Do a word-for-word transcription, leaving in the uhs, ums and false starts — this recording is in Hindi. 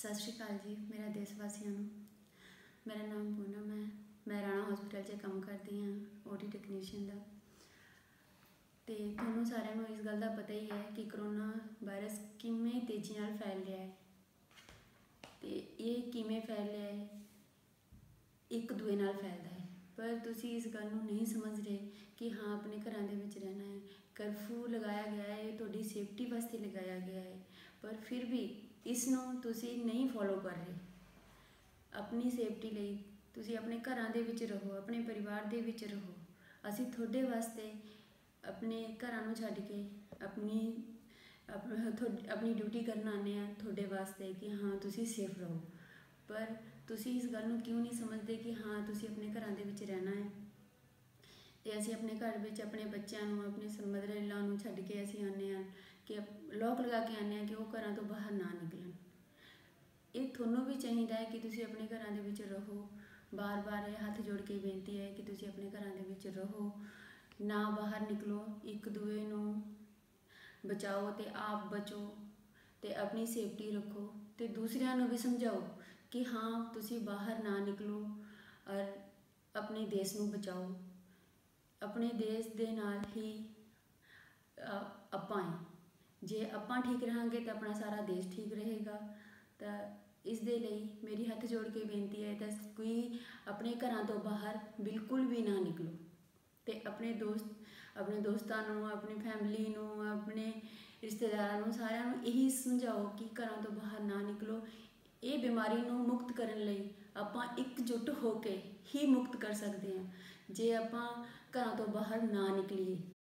सत श्री अकाल जी मेरा देशवासियों, मेरा नाम पूनम है। मैं राणा हॉस्पिटल से काम करती हाँ ओटी टैक्नीशियन का। तो थोनों सारे इस गल का पता ही है कि करोना वायरस किमें तेजी नाल फैल रहा है, तो ये किमें फैल रहा है, एक दूए नाल फैलता है। पर तुसी इस गल नूं नहीं समझ रहे कि हाँ अपने घरां दे विच रहना है, करफ्यू लगाया गया है, तुहाडी सेफ्टी वास्ते लगाया गया है, पर फिर भी इस नूं तुसी नहीं फॉलो कर रहे। अपनी सेफ्टी लई तुसी अपने घरां दे विच रहो, अपने परिवार दे विच रहो। असी तुहाडे वास्ते अपने घरां नूं छड्ड के अपनी अपनी ड्यूटी करन आने आ तुहाडे वास्ते कि हाँ तुसी सेफ रहो। पर तुसी इस गल नूं क्यों नहीं समझदे कि हाँ तुसी अपने घरां दे विच रहना है। ते असी अपने घर विच अपने बच्चों नूं अपने समदरेलां नूं छड्ड के असी आने आ कि लॉक लगा के आने कि वह घर तो बाहर ना निकलन। ये थोनों भी चाहिए है कि तुसी अपने घरों दे विच रहो। बार बार हाथ जोड़ के बेनती है कि तुसी अपने घरों दे विच रहो, ना बाहर निकलो, एक दूए नूं बचाओ, तो आप बचो, तो अपनी सेफ्टी रखो, तो दूसरों नूं भी समझाओ कि हाँ तुसी बाहर ना निकलो और अपने देश नूं बचाओ। अपने देश दे नाल ही आपां जे आपां ठीक रहांगे तो अपना सारा देश ठीक रहेगा। तो इस दे लई मेरी हाथ जोड़ के बेनती है तो कोई अपने घरों तो बाहर बिल्कुल भी ना निकलो, तो अपने दोस्त अपने दोस्तों नूं अपनी फैमिली नूं अपने रिश्तेदारां नूं सारिआं नूं यही समझाओ कि घरों तो बाहर ना निकलो। ये बीमारी नूं मुक्त करन लई आपां इकजुट हो के ही मुक्त कर सकते हैं जे आपां घरों तो बाहर ना निकलीए।